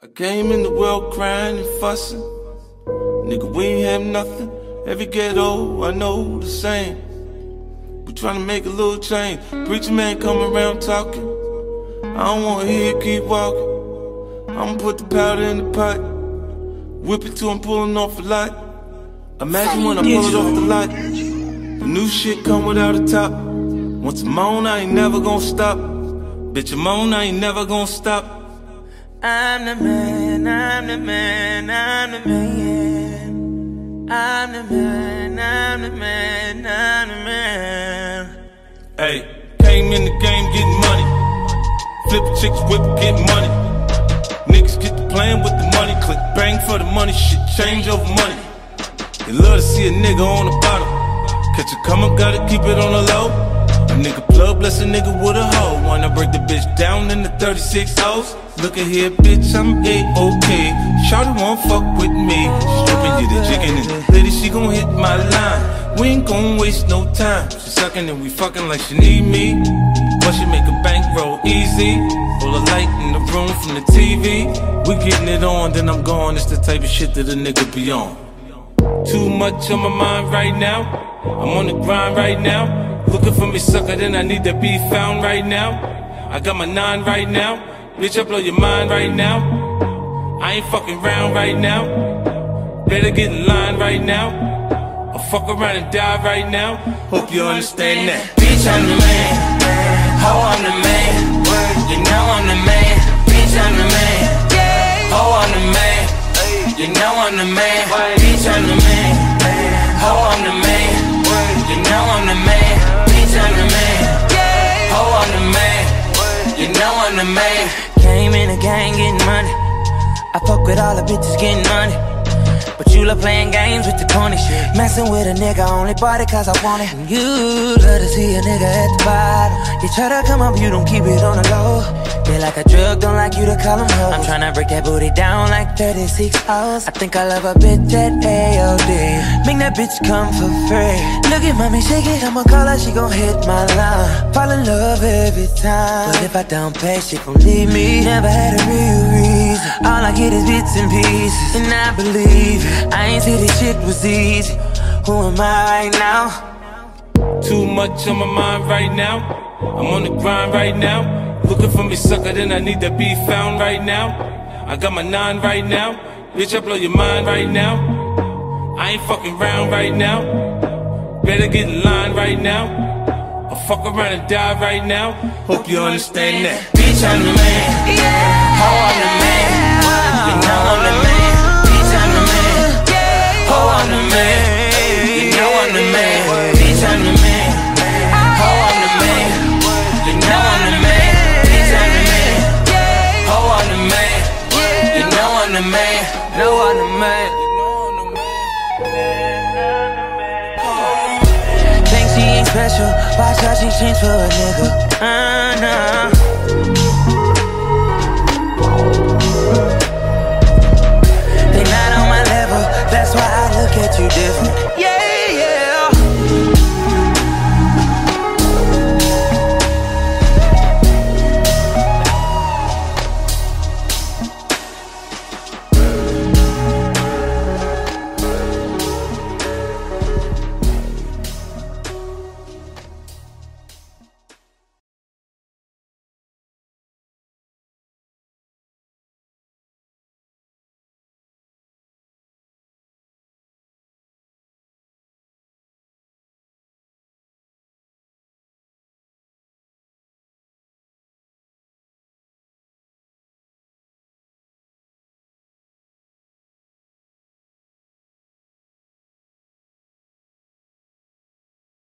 I came in the world crying and fussing. Nigga, we ain't have nothing. Every ghetto I know the same. We tryna make a little change. Preacher man come around talking. I don't wanna hear it, keep walking. I'ma put the powder in the pot. Whip it till I'm pulling off a lot. Imagine when I pull it off the lot. The new shit come without a top. Once I'm on, I ain't never gonna stop. Bitch, I'm on, I ain't never gonna stop. I'm the man, I'm the man, I'm the man. I'm the man, I'm the man, I'm the man. Hey, came in the game getting money. Flip chicks, whip, get money. Niggas get to playing with the money. Click bang for the money, shit change over money. They love to see a nigga on the bottom. Catch a come up, gotta keep it on the low. A nigga plug, bless a nigga with a hoe. Wanna break the bitch down in the 36 O's. Look at here, bitch, I'm A-OK. Shawty won't fuck with me. She stripping you the chicken and the lady, she gon' hit my line. We ain't gon' waste no time. She sucking and we fucking like she need me. But she make a bankroll easy. Pull a light in the room from the TV. We getting it on, then I'm gone. It's the type of shit that a nigga be on. Too much on my mind right now. I'm on the grind right now. Looking for me, sucker, then I need to be found right now. I got my 9 right now. Bitch, I blow your mind right now. I ain't fucking round right now. Better get in line right now. I'll fuck around and die right now. Hope you understand that. Bitch, I'm the man. Ho, I'm the man. You know I'm the man. Bitch, I'm the man. Ho, I'm the man. You know I'm the man. Bitch, I'm the man. Ho, I'm the man. You know I'm the man. I'm the man, ho, I'm the man, you know I'm the man. Came in a gang getting money. I fuck with all the bitches getting money. But you love playing games with the corny shit. Messing with a nigga only bought it cause I want it. And you love to see a nigga at the bottom. You try to come up, you don't keep it on the low. They like a drug, don't like you to call them hoes. I'm tryna break that booty down like 36 hours. I think I love a bitch at AOD. Make that bitch come for free. Look at mommy, shake it, I'ma call her, she gon' hit my line. Fall in love every time. But if I don't pay, she gon' leave me. Never had a real reason. All I get is bits and pieces. And I believe it. I ain't see this shit was easy. Who am I right now? Too much on my mind right now. I'm on the grind right now. Looking for me, sucker, then I need to be found right now. I got my 9 right now. Bitch, I blow your mind right now. I ain't fucking round right now. Better get in line right now. I'll fuck around and die right now. Hope you understand that. Bitch, I'm the man. Ho, I'm the man. You know I'm the man. Bitch, I'm the man. Ho, I'm the man. You know I'm the man. Bitch, I'm the man. Ho, I'm the man. You know I'm the man. No, I'm the man, no, I'm the man. Think she ain't special, watch how she change for a nigga.